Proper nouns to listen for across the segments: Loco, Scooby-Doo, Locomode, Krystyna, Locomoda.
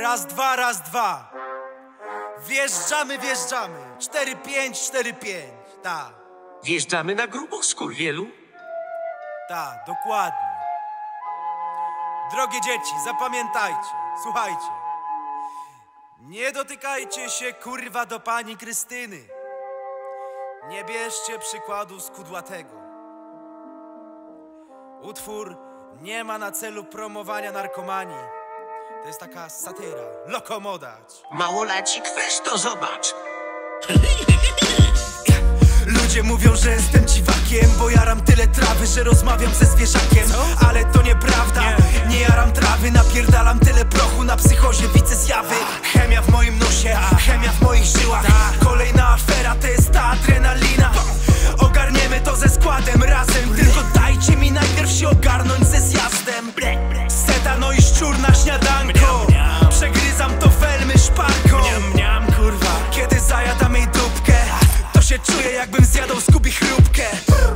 Raz, dwa, raz, dwa. Wjeżdżamy, wjeżdżamy. 4, 5, 4, 5. Tak. Wjeżdżamy na grubo, skurwielu. Tak, dokładnie. Drogie dzieci, zapamiętajcie. Słuchajcie. Nie dotykajcie się, kurwa, do pani Krystyny. Nie bierzcie przykładu z Kudłatego. Utwór nie ma na celu promowania narkomanii. To jest taka satyra. Locomoda. Małolacik, weź to zobacz. Ludzie mówią, że jestem dziwakiem, bo jaram tyle trawy, że rozmawiam ze zwierzakiem. Co? Ale to nieprawda, nie jaram trawy, napierdalam tyle prochu, na psychozie widzę zjawy. Chemia w moim nosie, chemia w moich żyłach. Kolejna afera to jest ta adrenalina. Ogarniemy to ze składem razem, tylko dajcie mi najpierw się ogarnąć ze zjazdem. Seta, no i szczur na śniadanko, przegryzam to felmy szparką. Kiedy zajadam jej dupkę, to się czuję, jakbym zjadał Scooby chrupkę.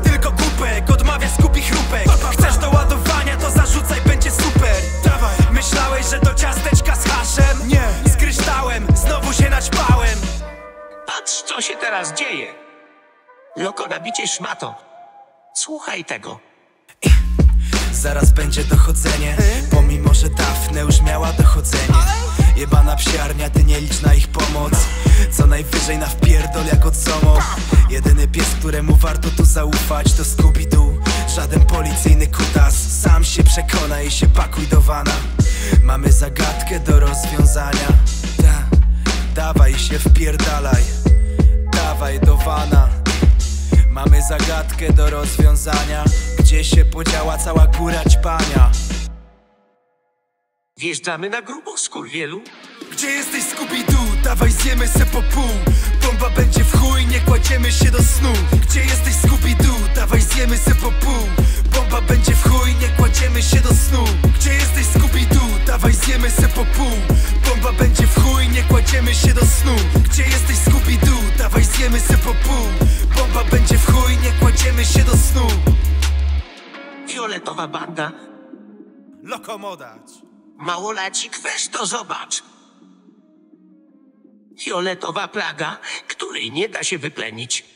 Tylko głupek odmawia Scooby chrupek. Chcesz do ładowania, to zarzucaj, będzie super. Myślałeś, że to ciasteczka z haszem? Nie, z kryształem, znowu się naćpałem. Patrz, co się teraz dzieje. Loko, nabicie szmato. Słuchaj tego. Zaraz będzie dochodzenie, pomimo że Dafne już miała dochodzenie. Jebana psiarnia, ty nie licz na ich pomoc. Co najwyżej na wpierdol jak od Somo. Jedyny pies, któremu warto tu zaufać, to Scooby-Doo. Żaden policyjny kutas, sam się przekona i się pakuj do wana. Mamy zagadkę do rozwiązania. Dawaj się wpierdalaj, dawaj do wana. Mamy zagadkę do rozwiązania. Gdzie się podziała cała góra ćpania? Wjeżdżamy na grubo, skurwielu. Gdzie jesteś, Scooby-Doo? Dawaj zjemy se po pół. Bomba będzie w chuj, nie kładziemy się do snu. Gdzie jesteś, Scooby-Doo? Dawaj zjemy se po pół. Bomba będzie w chuj, nie kładziemy się do snu. Gdzie jesteś, Scooby-Doo? Dawaj zjemy se po pół. Bomba będzie w chuj, nie kładziemy się do snu. Gdzie jesteś, Scooby-Doo? Dawaj zjemy se po pół. Bomba będzie w chuj, nie kładziemy się do snu. Fioletowa banda. Lokomodać. Małolacik, weź to zobacz. Fioletowa plaga, której nie da się wyplenić.